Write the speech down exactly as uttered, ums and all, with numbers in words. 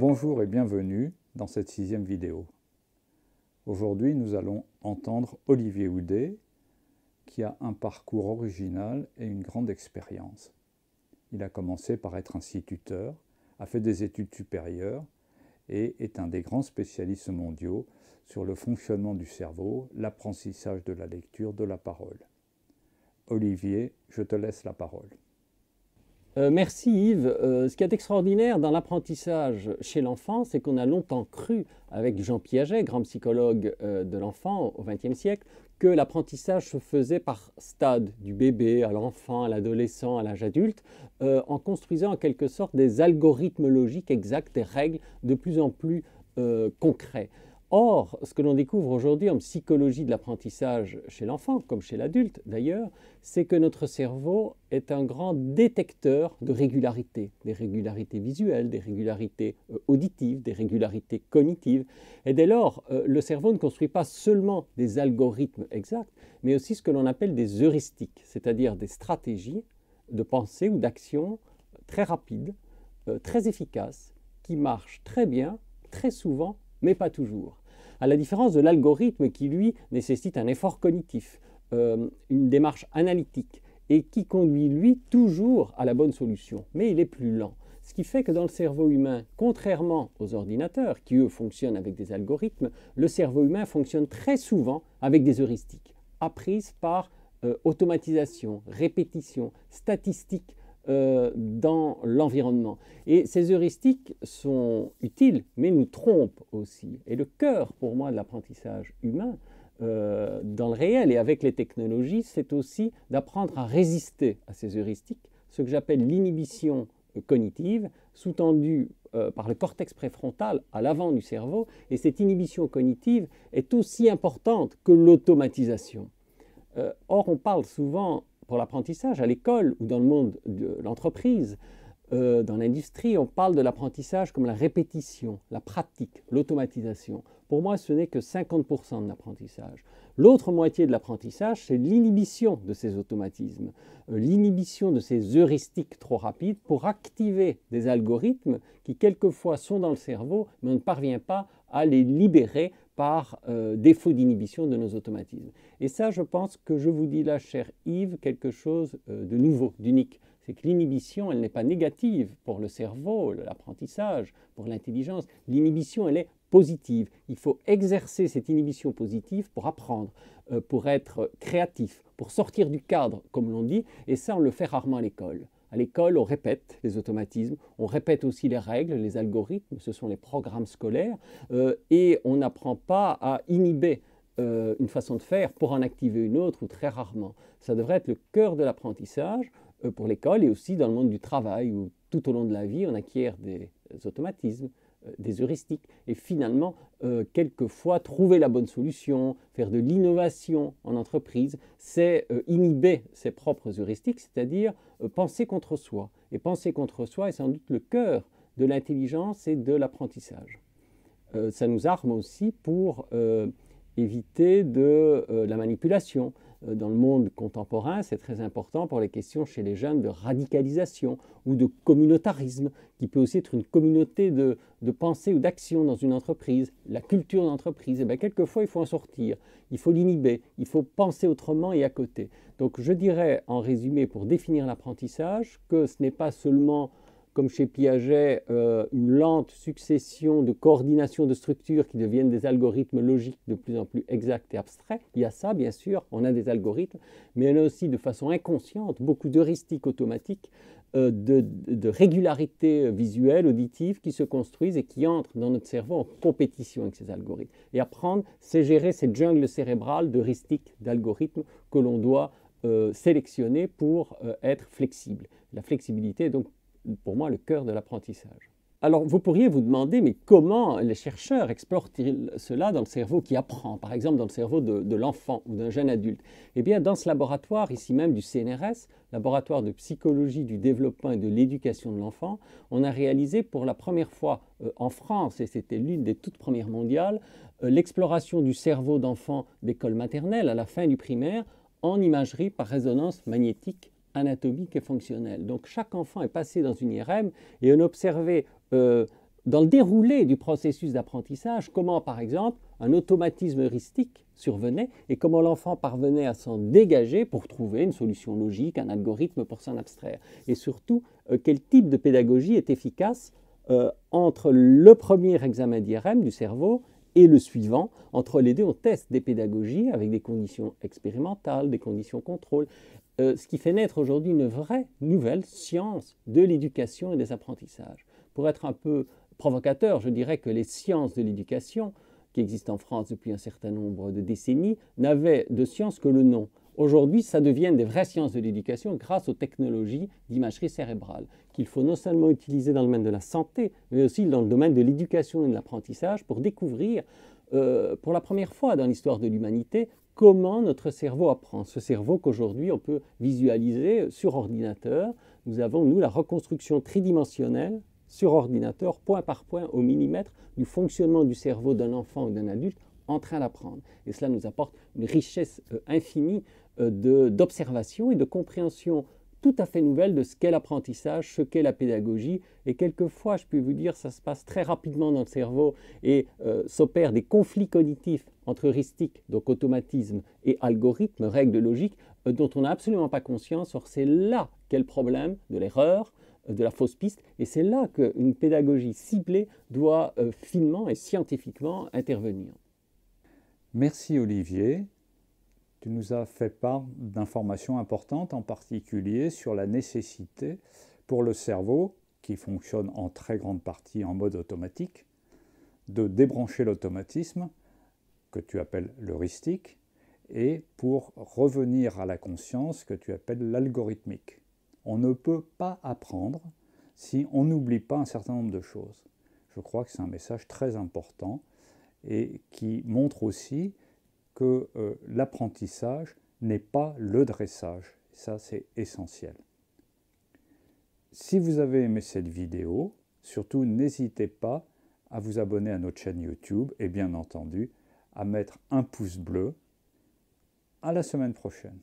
Bonjour et bienvenue dans cette sixième vidéo. Aujourd'hui, nous allons entendre Olivier Houdé, qui a un parcours original et une grande expérience. Il a commencé par être instituteur, a fait des études supérieures et est un des grands spécialistes mondiaux sur le fonctionnement du cerveau, l'apprentissage de la lecture, de la parole. Olivier, je te laisse la parole. Euh, merci Yves. Euh, ce qui est extraordinaire dans l'apprentissage chez l'enfant, c'est qu'on a longtemps cru, avec Jean Piaget, grand psychologue euh, de l'enfant au vingtième siècle, que l'apprentissage se faisait par stade, du bébé à l'enfant, à l'adolescent, à l'âge adulte, euh, en construisant en quelque sorte des algorithmes logiques exacts, des règles de plus en plus euh, concrets. Or, ce que l'on découvre aujourd'hui en psychologie de l'apprentissage chez l'enfant, comme chez l'adulte d'ailleurs, c'est que notre cerveau est un grand détecteur de régularités, des régularités visuelles, des régularités euh, auditives, des régularités cognitives. Et dès lors, euh, le cerveau ne construit pas seulement des algorithmes exacts, mais aussi ce que l'on appelle des heuristiques, c'est-à-dire des stratégies de pensée ou d'action très rapides, euh, très efficaces, qui marchent très bien, très souvent, mais pas toujours. À la différence de l'algorithme qui, lui, nécessite un effort cognitif, euh, une démarche analytique, et qui conduit, lui, toujours à la bonne solution, mais il est plus lent. Ce qui fait que dans le cerveau humain, contrairement aux ordinateurs, qui, eux, fonctionnent avec des algorithmes, le cerveau humain fonctionne très souvent avec des heuristiques, apprises par euh, automatisation, répétition, statistique, Euh, dans l'environnement. Et ces heuristiques sont utiles, mais nous trompent aussi. Et le cœur, pour moi, de l'apprentissage humain, euh, dans le réel et avec les technologies, c'est aussi d'apprendre à résister à ces heuristiques, ce que j'appelle l'inhibition cognitive, sous-tendue euh, par le cortex préfrontal à l'avant du cerveau. Et cette inhibition cognitive est aussi importante que l'automatisation. Euh, or, on parle souvent pour l'apprentissage à l'école ou dans le monde de l'entreprise, euh, dans l'industrie, on parle de l'apprentissage comme la répétition, la pratique, l'automatisation. Pour moi, ce n'est que cinquante pour cent de l'apprentissage. L'autre moitié de l'apprentissage, c'est l'inhibition de ces automatismes, euh, l'inhibition de ces heuristiques trop rapides pour activer des algorithmes qui, quelquefois, sont dans le cerveau, mais on ne parvient pas à les libérer par euh, défaut d'inhibition de nos automatismes. Et ça, je pense que je vous dis là, cher Yves, quelque chose euh, de nouveau, d'unique. C'est que l'inhibition, elle n'est pas négative pour le cerveau, l'apprentissage, pour l'intelligence. L'inhibition, elle est positive. Il faut exercer cette inhibition positive pour apprendre, euh, pour être créatif, pour sortir du cadre, comme l'on dit. Et ça, on le fait rarement à l'école. À l'école, on répète les automatismes, on répète aussi les règles, les algorithmes, ce sont les programmes scolaires, euh, et on n'apprend pas à inhiber euh, une façon de faire pour en activer une autre, ou très rarement. Ça devrait être le cœur de l'apprentissage euh, pour l'école, et aussi dans le monde du travail, où tout au long de la vie, on acquiert des automatismes, euh, des heuristiques, et finalement, euh, quelquefois, trouver la bonne solution, faire de l'innovation en entreprise, c'est euh, inhiber ses propres heuristiques, c'est-à-dire penser contre soi. Et penser contre soi est sans doute le cœur de l'intelligence et de l'apprentissage. Euh, ça nous arme aussi pour euh, éviter de, euh, de la manipulation. Euh, dans le monde contemporain, c'est très important pour les questions chez les jeunes de radicalisation ou de communautarisme, qui peut aussi être une communauté de, de pensée ou d'action dans une entreprise. La culture d'entreprise, eh bien, quelquefois, il faut en sortir, il faut l'inhiber, il faut penser autrement et à côté. Donc je dirais, en résumé, pour définir l'apprentissage, que ce n'est pas seulement, comme chez Piaget, euh, une lente succession de coordination de structures qui deviennent des algorithmes logiques de plus en plus exacts et abstraits. Il y a ça, bien sûr, on a des algorithmes, mais on a aussi, de façon inconsciente, beaucoup d'heuristiques automatiques, euh, de, de régularités visuelles, auditives, qui se construisent et qui entrent dans notre cerveau en compétition avec ces algorithmes. Et apprendre, c'est gérer cette jungle cérébrale d'heuristiques, d'algorithmes que l'on doit Euh, sélectionné pour euh, être flexible. La flexibilité est donc pour moi le cœur de l'apprentissage. Alors vous pourriez vous demander, mais comment les chercheurs explorent-ils cela dans le cerveau qui apprend, par exemple dans le cerveau de, de l'enfant ou d'un jeune adulte? Eh bien dans ce laboratoire, ici même du C N R S, Laboratoire de Psychologie du Développement et de l'Éducation de l'Enfant, on a réalisé pour la première fois euh, en France, et c'était l'une des toutes premières mondiales, euh, l'exploration du cerveau d'enfants d'école maternelle à la fin du primaire, en imagerie par résonance magnétique, anatomique et fonctionnelle. Donc chaque enfant est passé dans une I R M et on observait euh, dans le déroulé du processus d'apprentissage, comment par exemple un automatisme heuristique survenait et comment l'enfant parvenait à s'en dégager pour trouver une solution logique, un algorithme pour s'en abstraire. Et surtout, euh, quel type de pédagogie est efficace euh, entre le premier examen d'I R M du cerveau et le suivant. Entre les deux, on teste des pédagogies avec des conditions expérimentales, des conditions contrôle, euh, ce qui fait naître aujourd'hui une vraie nouvelle science de l'éducation et des apprentissages. Pour être un peu provocateur, je dirais que les sciences de l'éducation, qui existent en France depuis un certain nombre de décennies, n'avaient de science que le nom. Aujourd'hui, ça devient des vraies sciences de l'éducation grâce aux technologies d'imagerie cérébrale, qu'il faut non seulement utiliser dans le domaine de la santé, mais aussi dans le domaine de l'éducation et de l'apprentissage pour découvrir, euh, pour la première fois dans l'histoire de l'humanité, comment notre cerveau apprend. Ce cerveau qu'aujourd'hui on peut visualiser sur ordinateur. Nous avons, nous, la reconstruction tridimensionnelle sur ordinateur, point par point, au millimètre, du fonctionnement du cerveau d'un enfant ou d'un adulte en train d'apprendre. Et cela nous apporte une richesse euh, infinie euh, d'observation et de compréhension tout à fait nouvelle de ce qu'est l'apprentissage, ce qu'est la pédagogie. Et quelquefois, je peux vous dire, ça se passe très rapidement dans le cerveau et euh, s'opèrent des conflits cognitifs entre heuristique, donc automatisme, et algorithme, règles logiques, euh, dont on n'a absolument pas conscience. Or, c'est là qu'est le problème de l'erreur, de la fausse piste, et c'est là qu'une pédagogie ciblée doit euh, finement et scientifiquement intervenir. Merci Olivier. Tu nous as fait part d'informations importantes, en particulier sur la nécessité pour le cerveau, qui fonctionne en très grande partie en mode automatique, de débrancher l'automatisme, que tu appelles l'heuristique, et pour revenir à la conscience, que tu appelles l'algorithmique. On ne peut pas apprendre si on n'oublie pas un certain nombre de choses. Je crois que c'est un message très important et qui montre aussi que euh, l'apprentissage n'est pas le dressage. Ça, c'est essentiel. Si vous avez aimé cette vidéo, surtout n'hésitez pas à vous abonner à notre chaîne YouTube et bien entendu à mettre un pouce bleu. À la semaine prochaine.